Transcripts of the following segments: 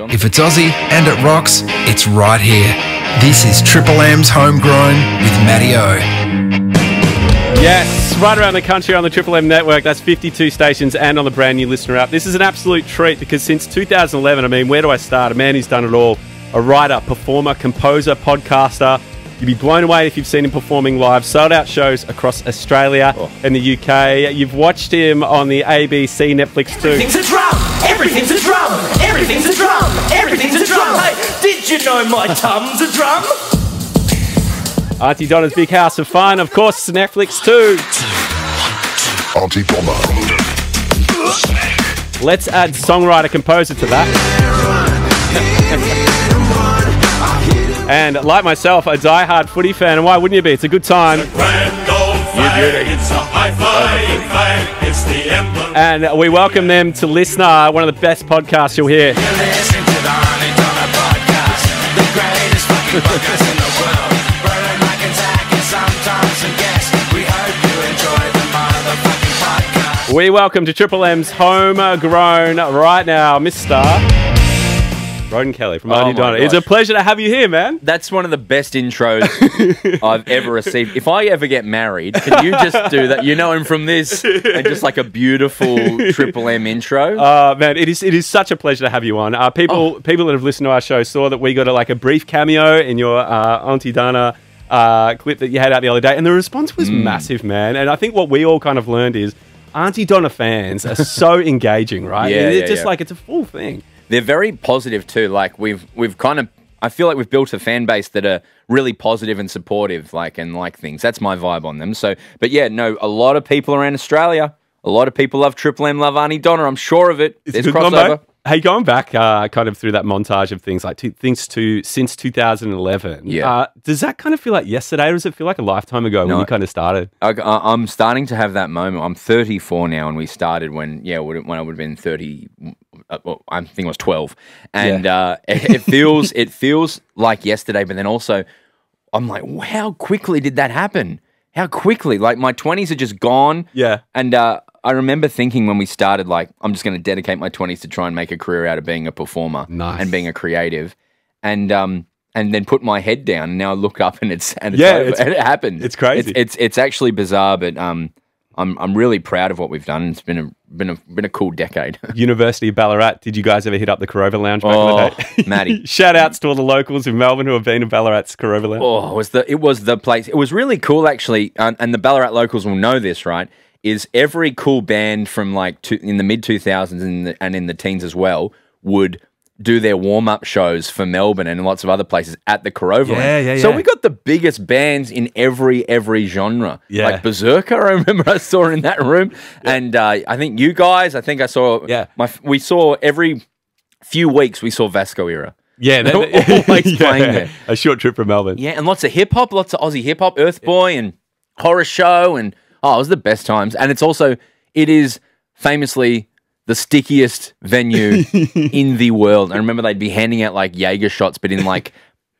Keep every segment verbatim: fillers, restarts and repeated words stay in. If it's Aussie and it rocks, it's right here. This is Triple M's Homegrown with Matty O. Yes, right around the country on the Triple M network. That's fifty-two stations and on the brand new Listener app. This is an absolute treat because since two thousand eleven, I mean, where do I start? A man who's done it all. A writer, performer, composer, podcaster. You'd be blown away if you've seen him performing live. Sold out shows across Australia oh. and the U K. You've watched him on the A B C, Netflix too. Everything's a drum! Everything's a drum! Everything's a drum! Everything's a drum! Hey, did you know my tum's a drum? Aunty Donna's Big House of Fun, of course, Netflix too. Aunty Donna. Let's add songwriter, composer to that. And like myself, a die-hard footy fan, and why wouldn't you be? It's a good time. It's a grand old flag. It's a high-flying flag. It's the emblem. And we welcome them to LiSTNR, one of the best podcasts you'll hear. You listen to the Aunty Donna podcast, the greatest fucking podcast in the world. Broden and Zach and sometimes a guest. We hope you enjoy the motherfucking podcast. We welcome to Triple M's Homegrown right now, Mister Broden Kelly from Aunty oh Donna. Gosh. It's a pleasure to have you here, man. That's one of the best intros I've ever received. If I ever get married, can you just do that? You know him from this, and just like a beautiful Triple M intro. Uh, man, it is it is such a pleasure to have you on. Uh, people oh. people that have listened to our show saw that we got a, like a brief cameo in your uh, Aunty Donna uh, clip that you had out the other day, and the response was mm. massive, man. And I think what we all kind of learned is Aunty Donna fans are so engaging, right? Yeah, it's yeah, just yeah. like it's a full thing. They're very positive too. Like we've we've kind of, I feel like we've built a fan base that are really positive and supportive, like and like things. That's my vibe on them. So, but yeah, no, a lot of people around Australia, a lot of people love Triple M, love Aunty Donna. I'm sure of it. It's There's crossover. Combo. Hey, going back, uh, kind of through that montage of things like two, things to since two thousand eleven. Yeah. Uh, does that kind of feel like yesterday, or does it feel like a lifetime ago no, when you kind of started? I, I, I'm starting to have that moment. I'm thirty-four now, and we started when yeah, when I would have been thirty. Uh, well, I think I was twelve, and yeah. uh, it, it feels it feels like yesterday. But then also, I'm like, well, how quickly did that happen? How quickly? Like my twenties are just gone. Yeah, and uh, I remember thinking when we started, like, I'm just going to dedicate my twenties to try and make a career out of being a performer nice. And being a creative, and um, and then put my head down. And now I look up, and it's and it's yeah, over. It's, and it happened. It's crazy. It's, it's it's actually bizarre, but um. I'm I'm really proud of what we've done. It's been a been a been a cool decade. University of Ballarat. Did you guys ever hit up the Karova Lounge back oh, in the day? Matty. Shout outs to all the locals in Melbourne who have been to Ballarat's Karova Lounge. Oh, it was the it was the place. It was really cool actually, and, and the Ballarat locals will know this, right? Is every cool band from like two, in the mid two thousands and and in the teens as well would do their warm-up shows for Melbourne and lots of other places at the Karova. Yeah, yeah, yeah. So we got the biggest bands in every, every genre. Yeah. Like Berserker, I remember I saw in that room. Yeah. And uh, I think you guys, I think I saw, yeah. my, we saw every few weeks we saw Vasco Era. Yeah, they were always yeah, playing there. A short trip from Melbourne. Yeah, and lots of hip-hop, lots of Aussie hip-hop, Earthboy yeah. and Horror Show. And, oh, it was the best times. And it's also, it is famously the stickiest venue in the world. I remember they'd be handing out like Jaeger shots, but in like,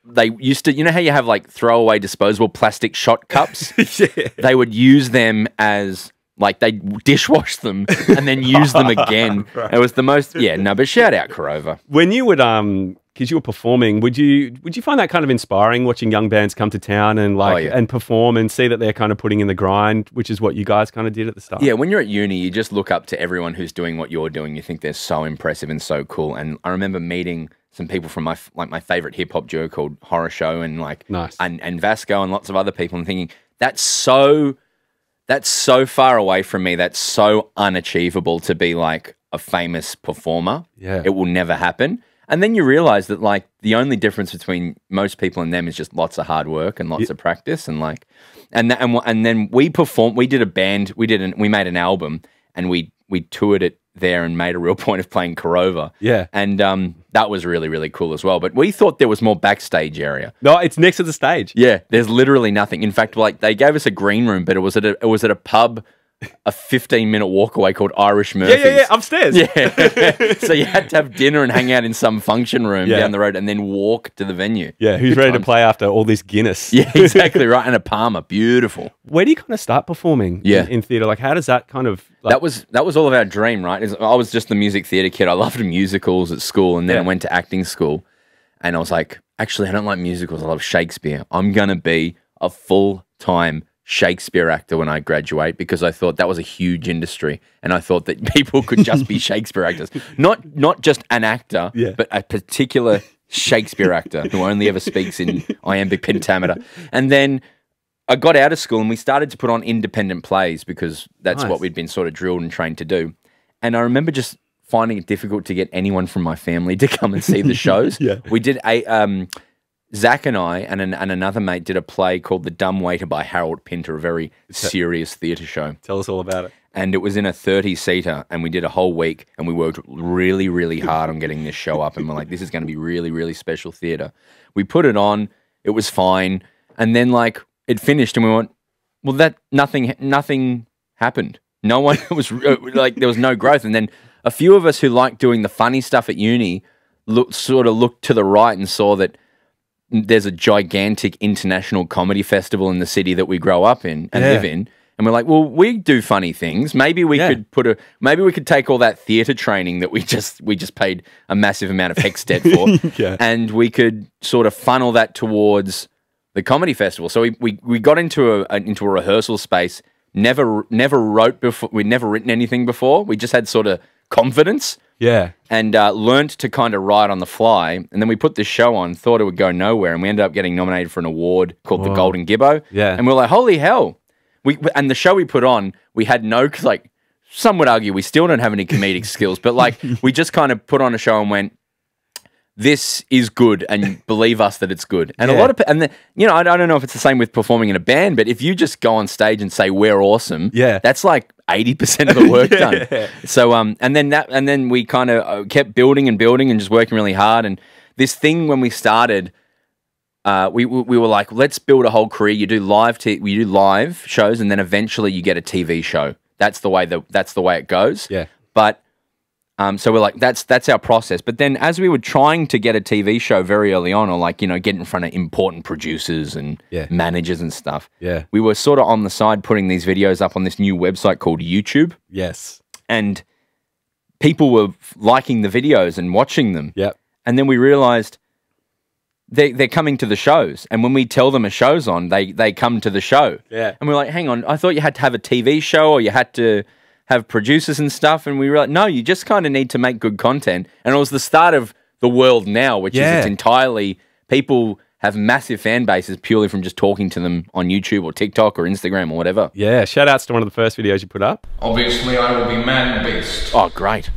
they used to, you know how you have like throwaway disposable plastic shot cups? yeah. They would use them as, like they'd dishwash them and then use them again. Right. It was the most, yeah, no, but shout out Karova. When you would, um, because you were performing, would you would you find that kind of inspiring watching young bands come to town and like oh, yeah. and perform and see that they're kind of putting in the grind, which is what you guys kind of did at the start? Yeah, when you're at uni, you just look up to everyone who's doing what you're doing. You think they're so impressive and so cool. And I remember meeting some people from my like my favorite hip hop duo called Horror Show and like nice. and and Vasco and lots of other people, and thinking that's so that's so far away from me. That's so unachievable to be like a famous performer. Yeah, it will never happen. And then you realize that, like, the only difference between most people and them is just lots of hard work and lots yeah. of practice. And, like, and that, and, and then we performed, we did a band, we did an, we made an album and we, we toured it there and made a real point of playing Karova. Yeah. And um, that was really, really cool as well. But we thought there was more backstage area. No, it's next to the stage. Yeah. There's literally nothing. In fact, like, they gave us a green room, but it was at a, it was at a pub a fifteen minute walk away called Irish Murphy's. Yeah, yeah, yeah, upstairs. Yeah. So you had to have dinner and hang out in some function room yeah. down the road and then walk to the venue. Yeah, who's Good ready times. to play after all this Guinness? Yeah, exactly right. And a Palmer, beautiful. Where do you kind of start performing yeah. in, in theatre? Like, how does that kind of... Like that was that was all of our dream, right? I was just the music theatre kid. I loved musicals at school and then yeah. I went to acting school and I was like, actually, I don't like musicals. I love Shakespeare. I'm going to be a full-time Shakespeare actor when I graduate, because I thought that was a huge industry and I thought that people could just be Shakespeare actors. Not not just an actor, yeah. but a particular Shakespeare actor who only ever speaks in iambic pentameter. And then I got out of school and we started to put on independent plays because that's nice. what we'd been sort of drilled and trained to do. And I remember just finding it difficult to get anyone from my family to come and see the shows. yeah. We did a... Um, Zach and I and, an, and another mate did a play called The Dumb Waiter by Harold Pinter, a very serious theatre show. Tell us all about it. And it was in a thirty-seater, and we did a whole week, and we worked really, really hard on getting this show up, and we're like, this is going to be really, really special theatre. We put it on. It was fine. And then, like, it finished, and we went, well, that nothing, nothing happened. No one was, like, there was no growth. And then a few of us who liked doing the funny stuff at uni looked, sort of looked to the right and saw that there's a gigantic international comedy festival in the city that we grow up in and yeah. live in. And we're like, well, we do funny things. Maybe we yeah. could put a, maybe we could take all that theatre training that we just, we just paid a massive amount of hex debt for yeah. and we could sort of funnel that towards the comedy festival. So we, we, we got into a, a, into a rehearsal space, never, never wrote before. We'd never written anything before. We just had sort of confidence. Yeah. And uh, learned to kind of write on the fly. And then we put this show on, thought it would go nowhere, and we ended up getting nominated for an award called Whoa. the Golden Gibbo. Yeah. And we were like, holy hell. We And the show we put on, we had no, cause like, some would argue we still don't have any comedic skills, but like, we just kind of put on a show and went, this is good, and believe us that it's good. And yeah. a lot of, and the, you know, I, I don't know if it's the same with performing in a band, but if you just go on stage and say we're awesome, yeah, that's like eighty percent of the work yeah. done. So, um, and then that, and then we kind of kept building and building and just working really hard. And this thing when we started, uh, we we were like, let's build a whole career. You do live, t you do live shows, and then eventually you get a T V show. That's the way that that's the way it goes. Yeah, but. Um, so we're like, that's that's our process. But then as we were trying to get a T V show very early on, or like, you know, get in front of important producers and yeah. managers and stuff, yeah. we were sort of on the side putting these videos up on this new website called YouTube. Yes. And people were liking the videos and watching them. Yep. And then we realized they, they're coming to the shows. And when we tell them a show's on, they, they come to the show. Yeah. And we're like, hang on, I thought you had to have a T V show or you had to... have producers and stuff, and we were like, no, you just kind of need to make good content. And it was the start of the world now, which yeah. is it's entirely, people have massive fan bases purely from just talking to them on YouTube or TikTok or Instagram or whatever. Yeah, shout outs to one of the first videos you put up. Obviously, I will be Manbeast. Oh, great.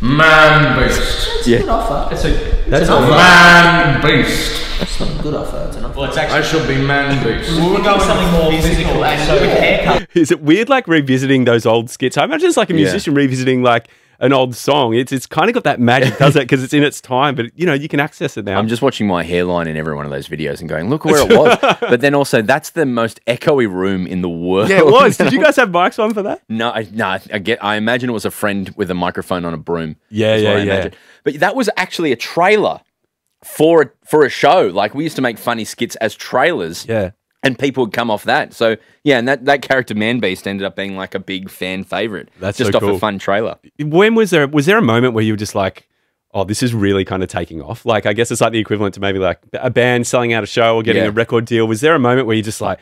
Manbeast. It's yeah. a good offer. It's a, that's it's an a offer. Manbeast. It's not a good offer. It's an offer. Well, it's actually, I should be Manbeast. We're going something more physical. physical. So is it weird, like revisiting those old skits? I imagine it's like a musician yeah. revisiting like an old song. It's it's kind of got that magic, does it? Because it's in its time, but you know you can access it now. I'm just watching my hairline in every one of those videos and going, look where it was. But then also, that's the most echoey room in the world. Yeah, it was. Did you guys have mics on for that? No, I, no. I get. I imagine it was a friend with a microphone on a broom. Yeah, yeah, I yeah. Imagine. But that was actually a trailer for a, for a show. Like we used to make funny skits as trailers. Yeah. And people would come off that. So, yeah, and that, that character Manbeast ended up being like a big fan favourite. That's just so cool. Off a fun trailer. When was there, was there a moment where you were just like, oh, this is really kind of taking off? Like, I guess it's like the equivalent to maybe like a band selling out a show or getting yeah. a record deal. Was there a moment where you're just like,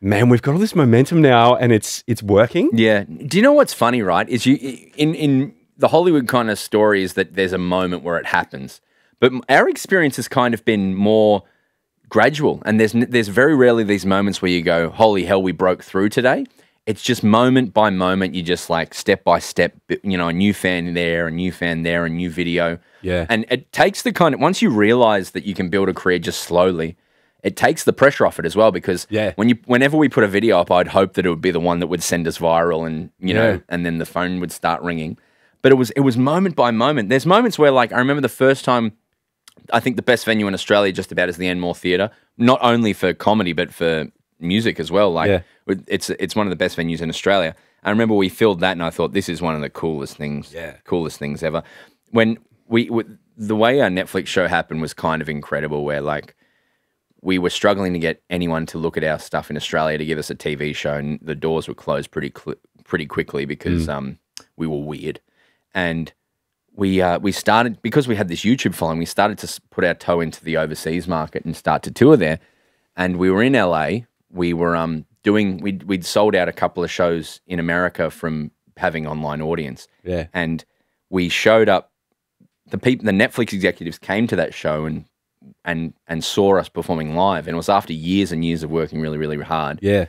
man, we've got all this momentum now and it's it's working? Yeah. Do you know what's funny, right? Is you in, in the Hollywood kind of story is that there's a moment where it happens. But our experience has kind of been more... gradual, and there's there's very rarely these moments where you go, holy hell, we broke through today. It's just moment by moment, you just like step by step, you know, a new fan there, a new fan there, a new video. Yeah. And it takes the kind of, once you realize that you can build a career just slowly, it takes the pressure off it as well, because yeah. when you whenever we put a video up, I'd hope that it would be the one that would send us viral and, you know, yeah. and then the phone would start ringing. But it was it was moment by moment. There's moments where like, I remember the first time, I think the best venue in Australia just about is the Enmore Theatre, not only for comedy, but for music as well. Like, yeah. it's it's one of the best venues in Australia. I remember we filled that, and I thought this is one of the coolest things, yeah. coolest things ever. When we, we the way our Netflix show happened was kind of incredible, where like we were struggling to get anyone to look at our stuff in Australia to give us a T V show, and the doors were closed pretty cl pretty quickly because mm. um we were weird, and we uh we started because we had this YouTube following. We started to put our toe into the overseas market and start to tour there, and we were in L A. We were um. Doing we'd we'd sold out a couple of shows in America from having online audience, yeah. And we showed up. The people, the Netflix executives, came to that show and and and saw us performing live. And it was after years and years of working really really hard, yeah.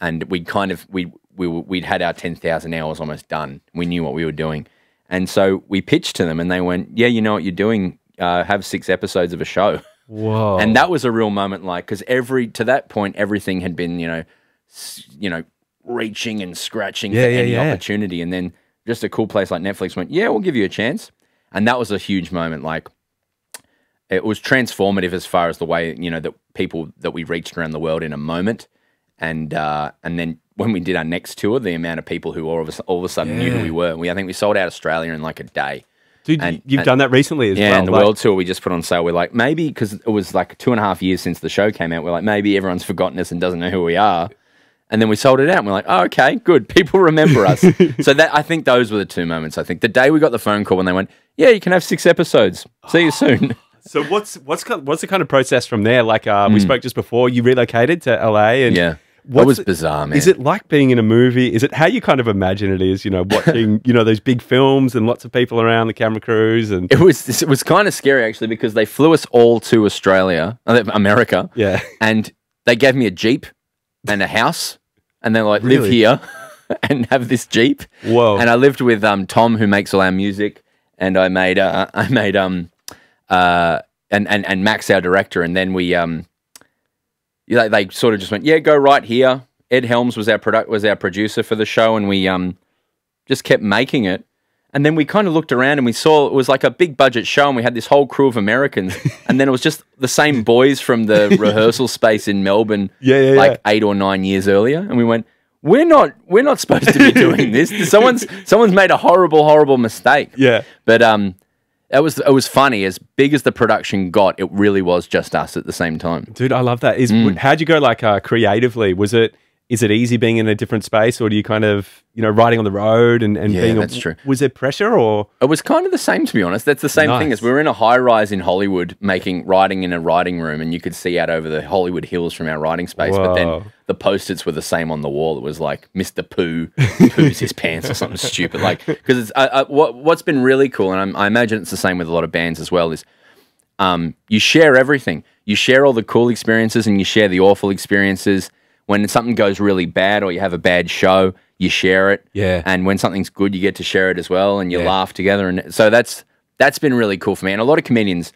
And we kind of we we were, we'd had our ten thousand hours almost done. We knew what we were doing, and so we pitched to them, and they went, "Yeah, you know what you're doing. Uh, have six episodes of a show." Whoa! And that was a real moment, like because every to that point everything had been you know. you know, reaching and scratching yeah, for yeah, any yeah. opportunity. And then just a cool place like Netflix went, yeah, we'll give you a chance. And that was a huge moment. Like it was transformative as far as the way, you know, that people that we reached around the world in a moment. And, uh, and then when we did our next tour, the amount of people who all of us, all of a sudden yeah. knew who we were, we, I think we sold out Australia in like a day. Dude, and, you've and, done that recently as yeah, well. Yeah, and the like, world tour we just put on sale. We're like, maybe, because it was like two and a half years since the show came out, we're like, maybe everyone's forgotten us and doesn't know who we are. And then we sold it out and we're like, oh, okay, good. People remember us. So that I think those were the two moments. I think the day we got the phone call when they went, yeah, you can have six episodes. See you soon. So what's what's what's the kind of process from there? Like uh, mm. we spoke just before, you relocated to L A, and yeah, that was bizarre, man. Is it like being in a movie? Is it how you kind of imagine it is? You know, watching you know those big films and lots of people around, the camera crews, and it was it was kind of scary actually because they flew us all to Australia, America, yeah, and they gave me a Jeep. And a house, and they're like, really? Live here and have this Jeep. Whoa! And I lived with um Tom, who makes all our music, and I made uh, I made um uh and and and Max, our director, and then we um you know, they sort of just went, yeah, go right here. Ed Helms was our product was our producer for the show, and we um just kept making it. And then we kind of looked around and we saw it was like a big budget show and we had this whole crew of Americans. And then it was just the same boys from the rehearsal space in Melbourne yeah, yeah, like yeah. eight or nine years earlier. And we went, we're not, we're not supposed to be doing this. Someone's, someone's made a horrible, horrible mistake. Yeah. But um, it was, it was funny. As big as the production got, it really was just us at the same time. Dude, I love that. Is, mm. How'd you go like uh, creatively? Was it... Is it easy being in a different space, or do you kind of, you know, riding on the road and, and yeah, being... Yeah, that's true. Was there pressure or...? It was kind of the same, to be honest. That's the same nice. thing as we were in a high-rise in Hollywood making, writing in a writing room, and you could see out over the Hollywood hills from our writing space, Whoa. but then the Post-its were the same on the wall. It was like, Mister Pooh poos his pants or something stupid. Like, because uh, uh, what, what's been really cool, and I'm, I imagine it's the same with a lot of bands as well, is um, you share everything. You share all the cool experiences and you share the awful experiences. When something goes really bad or you have a bad show, you share it. Yeah. And when something's good, you get to share it as well and you yeah. laugh together. And so that's that's been really cool for me. And a lot of comedians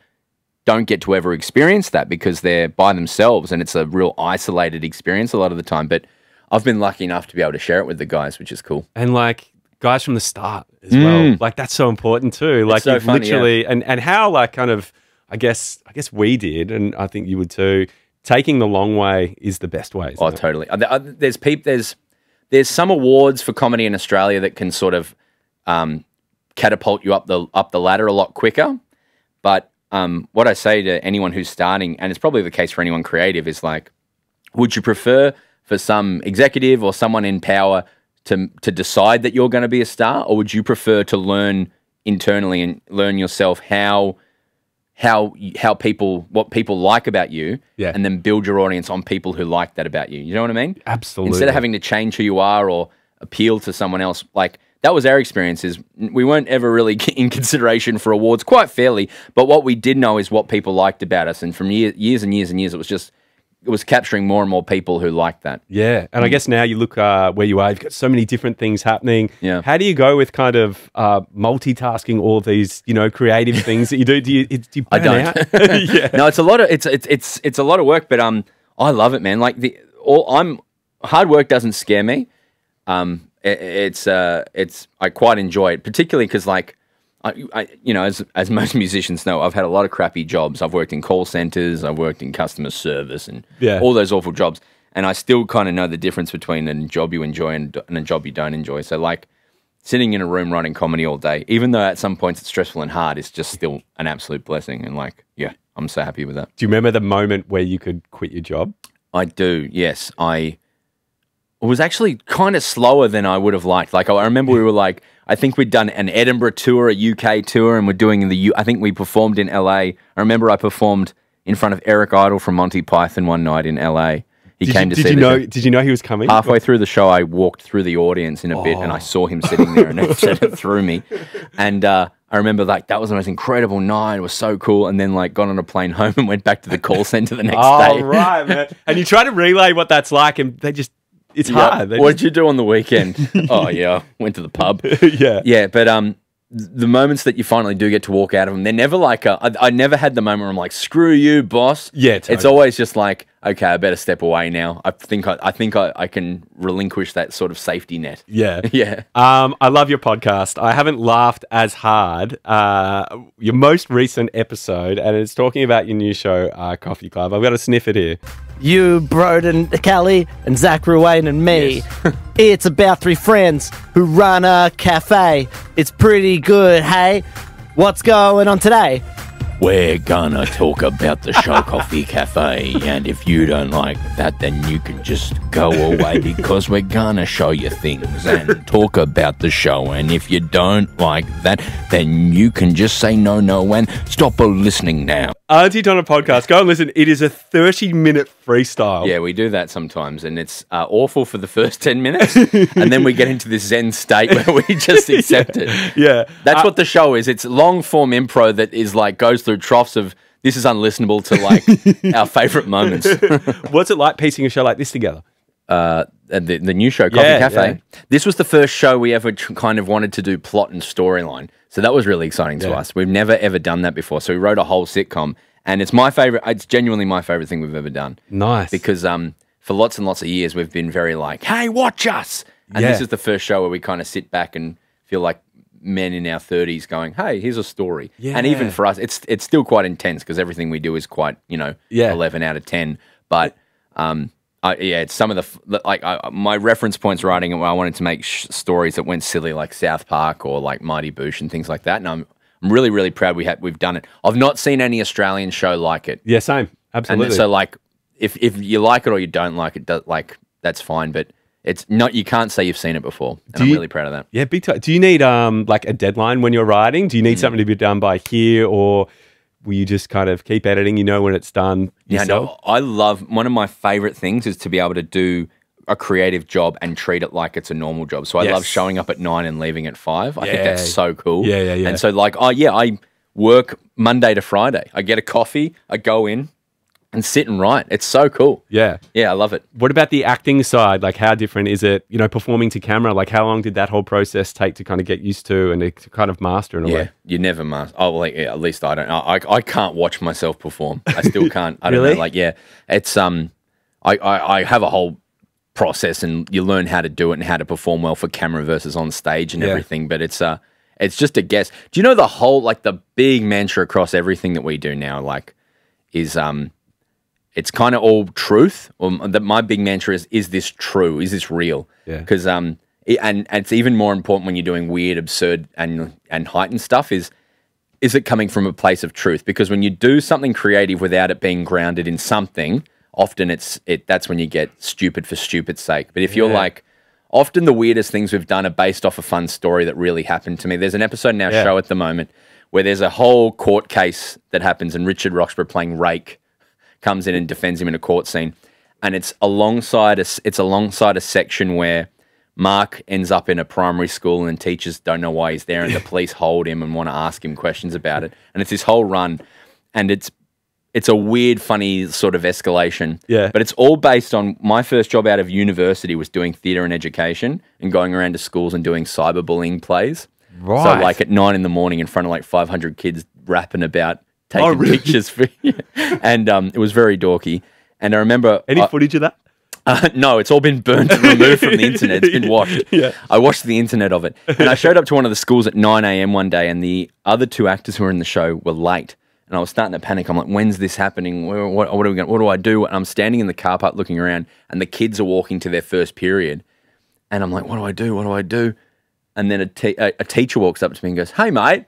don't get to ever experience that because they're by themselves and it's a real isolated experience a lot of the time. But I've been lucky enough to be able to share it with the guys, which is cool. And like guys from the start as mm. well. Like that's so important too. Like it's so funny, literally yeah. and, and how like kind of I guess I guess we did, and I think you would too. Taking the long way is the best way. Oh, it? totally. There's peep. There's there's some awards for comedy in Australia that can sort of um, catapult you up the up the ladder a lot quicker. But um, what I say to anyone who's starting, and it's probably the case for anyone creative, is like, would you prefer for some executive or someone in power to to decide that you're going to be a star, or would you prefer to learn internally and learn yourself how? How how people what people like about you, yeah. and then build your audience on people who like that about you. You know what I mean? Absolutely. Instead of having to change who you are or appeal to someone else, like that was our experience. Is we weren't ever really in consideration for awards quite fairly, but what we did know is what people liked about us, and from year, years and years and years, it was just it was capturing more and more people who liked that. Yeah, and I guess now you look uh, where you are. You've got so many different things happening. Yeah. How do you go with kind of uh, multitasking all of these, you know, creative things that you do? Do you? Do you burn I don't. Out? yeah. No, it's a lot of it's it's it's it's a lot of work, but um, I love it, man. Like the all I'm hard work doesn't scare me. Um, it, it's uh, it's I quite enjoy it, particularly because like. I, I, you know, as as most musicians know, I've had a lot of crappy jobs. I've worked in call centers, I've worked in customer service, and yeah. all those awful jobs. And I still kind of know the difference between a job you enjoy and, and a job you don't enjoy. So like sitting in a room writing comedy all day, even though at some points it's stressful and hard, it's just still an absolute blessing. And like, yeah, I'm so happy with that. Do you remember the moment where you could quit your job? I do, yes. I was actually kind of slower than I would have liked. Like I remember we were like, I think we'd done an Edinburgh tour, a U K tour, and we're doing the U. I think we performed in L A. I remember I performed in front of Eric Idle from Monty Python one night in L A. He did came you, to did see you know? Show. Did you know he was coming? Halfway through the show, I walked through the audience in a oh. bit, and I saw him sitting there, and it said it through me. And uh, I remember like that was the most incredible night. It was so cool. And then like got on a plane home and went back to the call center the next oh, day. Oh right, man. And you try to relay what that's like, and they just it's yeah. hard. They what just... did you do on the weekend? Oh yeah, went to the pub. yeah, yeah. But um, the moments that you finally do get to walk out of them, they're never like a, I, I never had the moment where I'm like, screw you, boss. Yeah, totally. It's always just like, okay, I better step away now. I think I, I think I, I can relinquish that sort of safety net. Yeah, yeah. Um, I love your podcast. I haven't laughed as hard. Uh, your most recent episode, and it's talking about your new show, uh, Coffee Club. I've got a sniff it here. You, Broden Kelly, and Zach Ruane, and me. Yes. It's about three friends who run a cafe. It's pretty good, hey. What's going on today? We're gonna talk about the show Coffee Cafe, and if you don't like that, then you can just go away because we're gonna show you things and talk about the show, and if you don't like that, then you can just say no, no, and stop listening now. Aunty Donna podcast, go and listen. It is a thirty-minute freestyle. Yeah, we do that sometimes, and it's uh, awful for the first ten minutes, and then we get into this zen state where we just accept yeah. it. Yeah. That's uh, what the show is. It's long-form impro that is like goes through through troughs of this is unlistenable to like our favorite moments. What's it like piecing a show like this together? Uh, the, the new show, Coffee yeah, Cafe. Yeah. This was the first show we ever kind of wanted to do plot and storyline. So that was really exciting to yeah. us. We've never ever done that before. So we wrote a whole sitcom and it's my favorite. It's genuinely my favorite thing we've ever done. Nice. Because um, for lots and lots of years, we've been very like, hey, watch us. And yeah. this is the first show where we kind of sit back and feel like men in our thirties going, hey, here's a story. Yeah. And even for us, it's it's still quite intense because everything we do is quite, you know, yeah. eleven out of ten. But, um, I, yeah, it's some of the, like, I, my reference points writing, I wanted to make sh stories that went silly like South Park or like Mighty Boosh and things like that. And I'm, I'm really, really proud we had, we've done it. I've not seen any Australian show like it. Yeah, same. Absolutely. And so, like, if, if you like it or you don't like it, do, like, that's fine. But It's not, you can't say you've seen it before. And do I'm you, really proud of that. Yeah, big time. Do you need um like a deadline when you're writing? Do you need mm. something to be done by here, or will you just kind of keep editing? You know when it's done yourself? Yeah, no, I love, one of my favorite things is to be able to do a creative job and treat it like it's a normal job. So I yes. love showing up at nine and leaving at five. I yeah. think that's so cool. Yeah, yeah, yeah. And so like, oh yeah, I work Monday to Friday. I get a coffee, I go in and sit and write. It's so cool. Yeah. Yeah, I love it. What about the acting side? Like, how different is it, you know, performing to camera? Like, how long did that whole process take to kind of get used to and to kind of master in a yeah, way? You never master. Oh, well, like, yeah, at least I don't. I, I can't watch myself perform. I still can't. I don't really? know. Like, yeah, it's, um, I, I, I have a whole process and you learn how to do it and how to perform well for camera versus on stage and yeah. everything. But it's, uh, it's just a guess. Do you know the whole, like, the big mantra across everything that we do now, like, is, um, it's kind of all truth. Or that my big mantra is: is this true? Is this real? Because yeah. um, it, and, and it's even more important when you're doing weird, absurd, and and heightened stuff. Is is it coming from a place of truth? Because when you do something creative without it being grounded in something, often it's it. That's when you get stupid for stupid's sake. But if you're yeah. like, often the weirdest things we've done are based off a fun story that really happened to me. There's an episode in our yeah. show at the moment where there's a whole court case that happens, and Richard Roxburgh playing Rake comes in and defends him in a court scene, and it's alongside a, it's alongside a section where Mark ends up in a primary school and teachers don't know why he's there, and the police hold him and want to ask him questions about it, and it's this whole run, and it's it's a weird, funny sort of escalation. Yeah. But it's all based on my first job out of university was doing theatre and education and going around to schools and doing cyberbullying plays. Right. So like at nine in the morning in front of like five hundred kids rapping about taking oh, really? pictures for you. And um, it was very dorky. And I remember... Any I, footage of that? Uh, no, it's all been burnt and removed from the internet. It's been washed. Yeah. I watched the internet of it. And I showed up to one of the schools at nine A M one day, and the other two actors who were in the show were late. and I was starting to panic. I'm like, when's this happening? Where, what, what are we going? What do I do? And I'm standing in the car park looking around, and the kids are walking to their first period, and I'm like, what do I do? What do I do? And then a, te a, a teacher walks up to me and goes, "Hey, mate,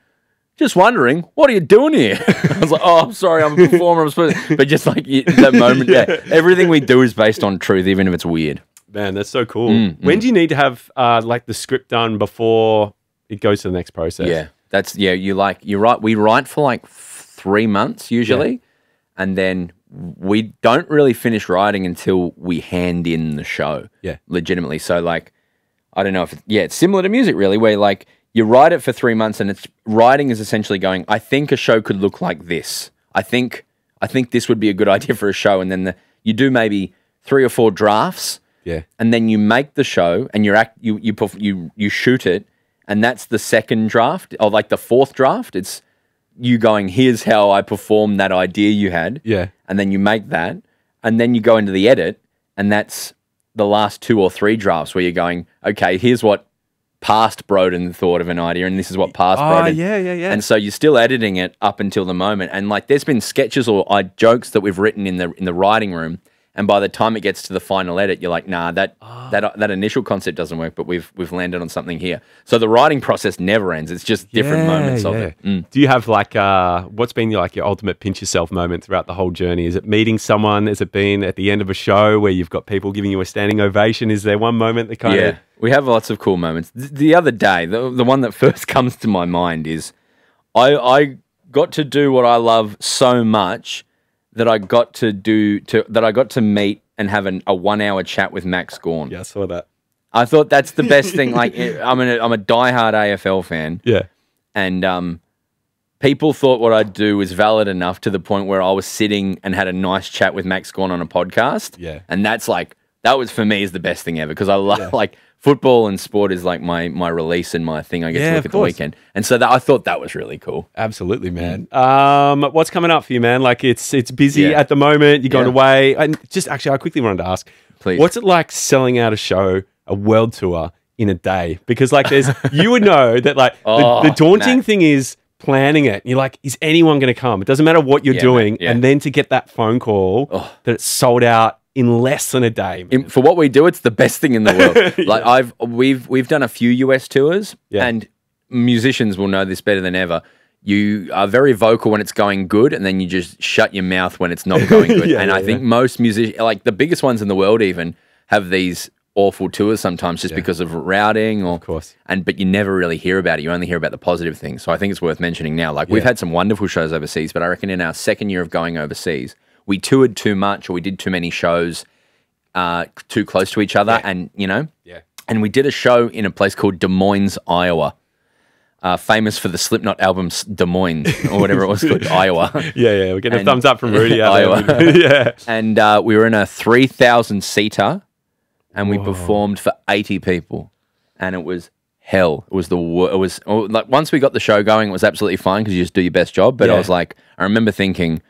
just wondering, what are you doing here?" I was like, "Oh, I'm sorry, I'm a performer." I'm supposed to. But just like that moment, yeah. Yeah, everything we do is based on truth, even if it's weird. Man, that's so cool. Mm, when mm. do you need to have uh, like the script done before it goes to the next process? Yeah, that's yeah. You like you write. We write for like three months usually, yeah. and then we don't really finish writing until we hand in the show. Yeah, legitimately. So like, I don't know if it's, yeah, it's similar to music really, where like. You write it for three months, and it's writing is essentially going, I think a show could look like this. I think I think this would be a good idea for a show. And then the, you do maybe three or four drafts, yeah. And then you make the show, and you act you you you you shoot it, and that's the second draft or like the fourth draft. It's you going, here's how I perform that idea you had, yeah. And then you make that, and then you go into the edit, and that's the last two or three drafts where you're going, okay, here's what. Past Broden thought of an idea, and this is what past oh, Broden. yeah, yeah, yeah. And so you're still editing it up until the moment, and like there's been sketches or uh, jokes that we've written in the in the writing room, and by the time it gets to the final edit, you're like, nah, that oh. that uh, that initial concept doesn't work, but we've we've landed on something here. So the writing process never ends; it's just different yeah, moments yeah. of it. Mm. Do you have like uh, what's been like your ultimate pinch yourself moment throughout the whole journey? Is it meeting someone? Has it been at the end of a show where you've got people giving you a standing ovation? Is there one moment that kind yeah. of We have lots of cool moments. The other day, the, the one that first comes to my mind is I, I got to do what I love so much that I got to do to that I got to meet and have an, a one-hour chat with Max Gawn. Yeah, I saw that. I thought that's the best thing. Like I'm a I'm a diehard A F L fan. Yeah, and um, people thought what I'd do was valid enough to the point where I was sitting and had a nice chat with Max Gawn on a podcast. Yeah, and that's like that was for me is the best thing ever because I love yeah. like. Football and sport is like my my release and my thing I get yeah, to look at the weekend. And so that, I thought that was really cool. Absolutely, man. Um, what's coming up for you, man? Like it's it's busy yeah. at the moment. You're going yeah. away. And just actually, I quickly wanted to ask, please, what's it like selling out a show, a world tour in a day? Because like there's, you would know that like oh, the, the daunting nah. thing is planning it. You're like, is anyone going to come? It doesn't matter what you're yeah, doing. Yeah. And then to get that phone call oh. that it's sold out in less than a day. In, for what we do, it's the best thing in the world. Like yeah. I've we've we've done a few U S tours yeah. and musicians will know this better than ever. You are very vocal when it's going good and then you just shut your mouth when it's not going good. yeah, and yeah, I yeah. think most musicians, like the biggest ones in the world even, have these awful tours sometimes just yeah. because of routing or of course. And but you never really hear about it. You only hear about the positive things. So I think it's worth mentioning now. Like yeah. we've had some wonderful shows overseas, but I reckon in our second year of going overseas, we toured too much or we did too many shows uh, too close to each other yeah. and, you know, yeah. and we did a show in a place called Des Moines, Iowa, uh, famous for the Slipknot album Des Moines or whatever it was called, Iowa. Yeah, yeah, we're getting and, a thumbs up from Rudy out Iowa. There. yeah. And uh, we were in a three thousand seater and we Whoa. performed for eighty people and it was hell. It was the worst. It was like once we got the show going, it was absolutely fine because you just do your best job. But yeah. I was like, I remember thinking,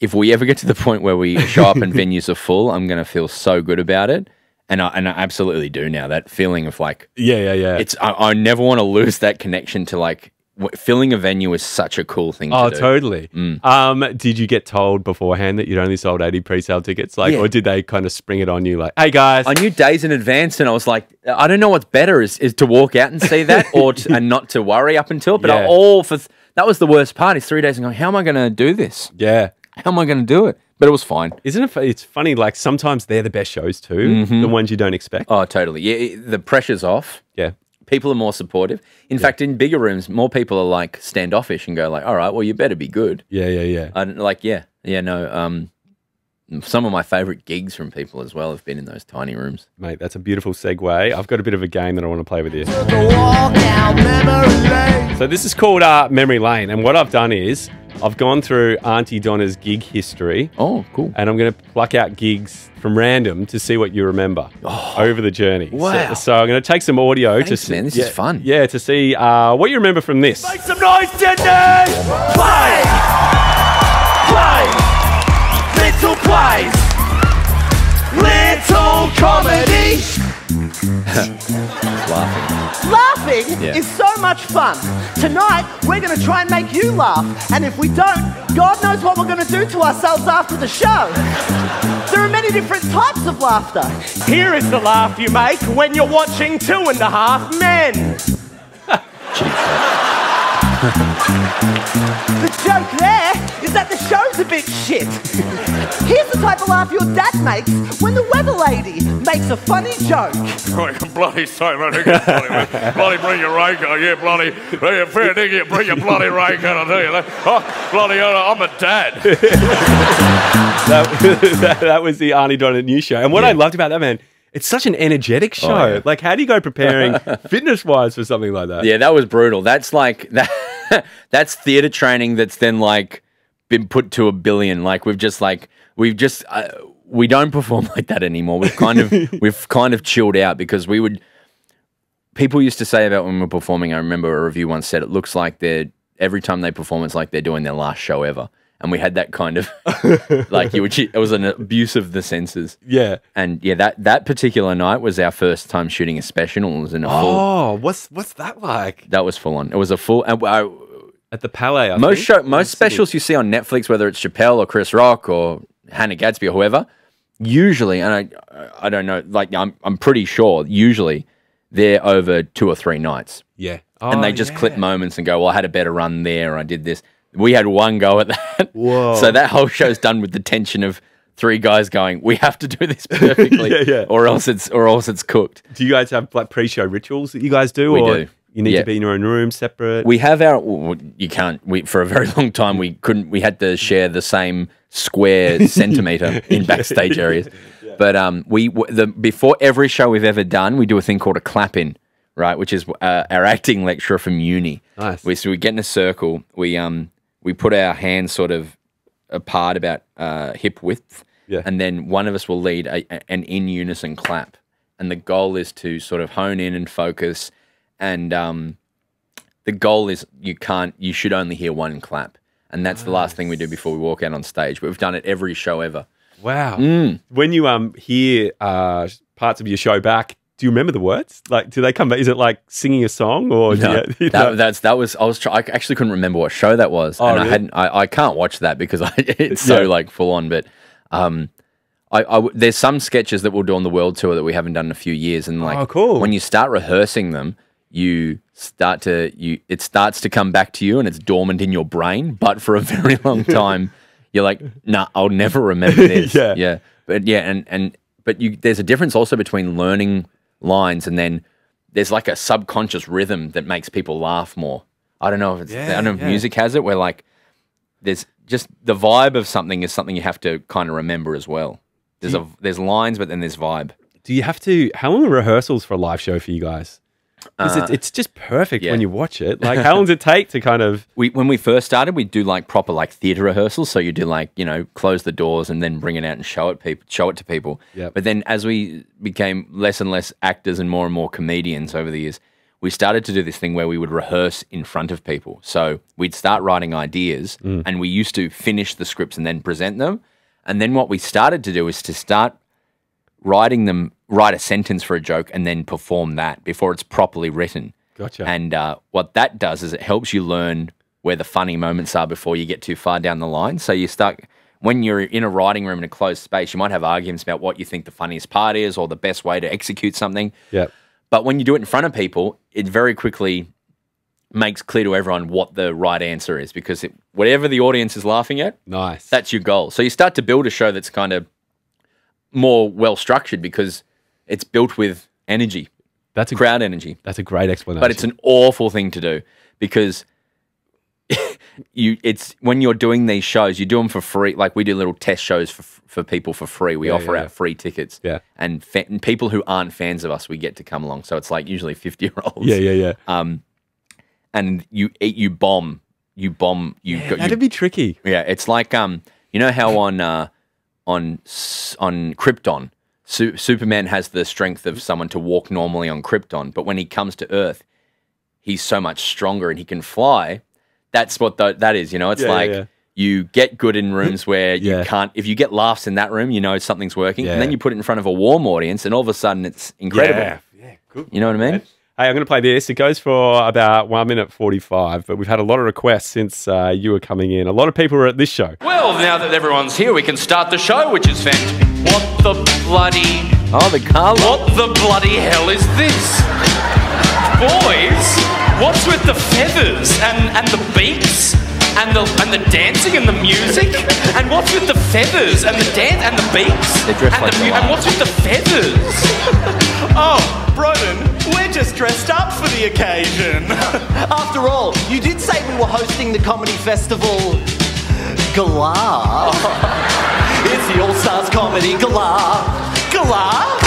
if we ever get to the point where we show up and venues are full, I'm going to feel so good about it. And I, and I absolutely do now, that feeling of like... Yeah, yeah, yeah. It's I, I never want to lose that connection to like... Filling a venue is such a cool thing oh, to do. Oh, totally. Mm. Um, did you get told beforehand that you'd only sold eighty pre-sale tickets? Like, yeah. Or did they kind of spring it on you like, hey, guys. I knew days in advance and I was like, I don't know what's better is, is to walk out and see that or to, and not to worry up until. But yeah. I, all for... Th that was the worst part is three days and going, how am I going to do this? Yeah. How am I going to do it? But it was fine. Isn't it? It's funny, like sometimes they're the best shows too, mm-hmm. the ones you don't expect. Oh, totally. Yeah, the pressure's off. Yeah. People are more supportive. In yeah. fact, in bigger rooms, more people are like standoffish and go like, all right, well, you better be good. Yeah, yeah, yeah. I don't, like, yeah, yeah, no. Um, some of my favorite gigs from people as well have been in those tiny rooms. Mate, that's a beautiful segue. I've got a bit of a game that I want to play with you. So this is called uh, Memory Lane. And what I've done is... I've gone through Aunty Donna's gig history. Oh, cool. And I'm going to pluck out gigs from random to see what you remember oh, over the journey. Wow. So, so I'm going to take some audio. Thanks, to man. This yeah, is fun. Yeah, to see uh, what you remember from this. Make some noise, Dennis! Play! Play! Little plays! Little comedy! Laughing. Laughing? yeah. is so much fun. Tonight, we're going to try and make you laugh. And if we don't, God knows what we're going to do to ourselves after the show. There are many different types of laughter. Here is the laugh you make when you're watching Two and a Half Men. The joke there is that the show's a bit shit. Here's the type of laugh your dad makes when the weather lady makes a funny joke. Bloody sorry, man. Bloody, bloody bring your rake out. Yeah, bloody. Fair dingy, bring your bloody rake out, I'll tell you that. Oh, bloody, I'm a dad. that, that, that was the Aunty Donna News Show. And what yeah. I loved about that, man, it's such an energetic show. Oh, yeah. Like, how do you go preparing fitness-wise for something like that? Yeah, that was brutal. That's like, that, that's theatre training that's then, like, been put to a billion. Like, we've just, like, we've just, uh, we don't perform like that anymore. We've kind of, we've kind of chilled out because we would, people used to say about when we were performing, I remember a review once said, it looks like they're, every time they perform, it's like they're doing their last show ever. And we had that kind of, like, you would, it was an abuse of the senses. Yeah. And, yeah, that, that particular night was our first time shooting a special. It was in a full, oh, what's what's that like? That was full on. It was a full... I, I, At the Palais, I most think. Show, most specials you see on Netflix, whether it's Chappelle or Chris Rock or Hannah Gadsby or whoever, usually, and I I don't know, like, I'm, I'm pretty sure, usually they're over two or three nights. Yeah. Oh, and they just yeah. clip moments and go, well, I had a better run there, I did this. We had one go at that. Whoa. So that whole show's done with the tension of three guys going, we have to do this perfectly, yeah, yeah. or else it's or else it's cooked. Do you guys have like pre-show rituals that you guys do? We or do. You need yeah. to be in your own room, separate? We have our, well, you can't, we, for a very long time, we couldn't, we had to share the same square centimetre in backstage areas. Yeah. But um, we the before every show we've ever done, we do a thing called a clap-in, right, which is uh, our acting lecturer from uni. Nice. We, so we get in a circle, we... um. We put our hands sort of apart about uh, hip width, yeah. and then one of us will lead a, a, an in unison clap. And the goal is to sort of hone in and focus. And um, the goal is you can't, you should only hear one clap. And that's nice. The last thing we do before we walk out on stage. We've done it every show ever. Wow. Mm. When you um hear uh, parts of your show back, do you remember the words? Like, do they come back? Is it like singing a song or? No, you, you that, that's that was. I was. Try, I actually couldn't remember what show that was, oh, and really? I hadn't. I, I can't watch that because I, it's so yeah. like full on. But um, I, I there's some sketches that we'll do on the world tour that we haven't done in a few years, and like, oh, cool. when you start rehearsing them, you start to you it starts to come back to you, and it's dormant in your brain. But for a very long time, you're like, nah, I'll never remember this. yeah, yeah, but yeah, and and but you there's a difference also between learning lines and then there's like a subconscious rhythm that makes people laugh more. I don't know if it's yeah, I don't know if yeah. music has it where like there's just the vibe of something is something you have to kind of remember as well. There's you, a there's lines but then there's vibe. Do you have to how long are rehearsals for a live show for you guys? Because uh, it's, it's just perfect yeah. when you watch it. Like how long does it take to kind of we when we first started we do like proper like theatre rehearsals. So you do like, you know, close the doors and then bring it out and show it people show it to people. Yep. But then as we became less and less actors and more and more comedians over the years, we started to do this thing where we would rehearse in front of people. So we'd start writing ideas mm. and we used to finish the scripts and then present them. And then what we started to do is to start writing them, write a sentence for a joke and then perform that before it's properly written. Gotcha. And uh, what that does is it helps you learn where the funny moments are before you get too far down the line. So you start, when you're in a writing room in a closed space, you might have arguments about what you think the funniest part is or the best way to execute something. Yeah. But when you do it in front of people, it very quickly makes clear to everyone what the right answer is because it, whatever the audience is laughing at, nice. That's your goal. So you start to build a show that's kind of more well-structured because it's built with energy. That's a, crowd energy. That's a great explanation. But it's an awful thing to do because you. It's when you're doing these shows, you do them for free. Like we do little test shows for for people for free. We yeah, offer yeah, out yeah. free tickets. Yeah, and, fa and people who aren't fans of us, we get to come along. So it's like usually fifty-year-olds. Yeah, yeah, yeah. Um, and you you bomb, you bomb. You yeah, go, that'd you, be tricky. Yeah, it's like um, you know how on uh, on on Krypton. Superman has the strength of someone to walk normally on Krypton, but when he comes to Earth, he's so much stronger and he can fly. That's what the, that is, you know? It's yeah, like yeah. you get good in rooms where you yeah. can't... If you get laughs in that room, you know something's working, yeah. and then you put it in front of a warm audience, and all of a sudden it's incredible. Yeah, yeah, cool. You know what I mean? Hey, I'm going to play this. It goes for about one minute forty-five, but we've had a lot of requests since uh, you were coming in. A lot of people were at this show. Well, now that everyone's here, we can start the show, which is fantastic. What the bloody... Oh, the car. What the bloody hell is this? Boys, what's with the feathers and, and the beaks and the and the dancing and the music? And what's with the feathers and the dance and the beaks? They dress and like the, the And what's with the feathers? Oh, Broden. We're just dressed up for the occasion. After all, you did say we were hosting the comedy festival Gala. It's the All-Stars Comedy Gala. Gala?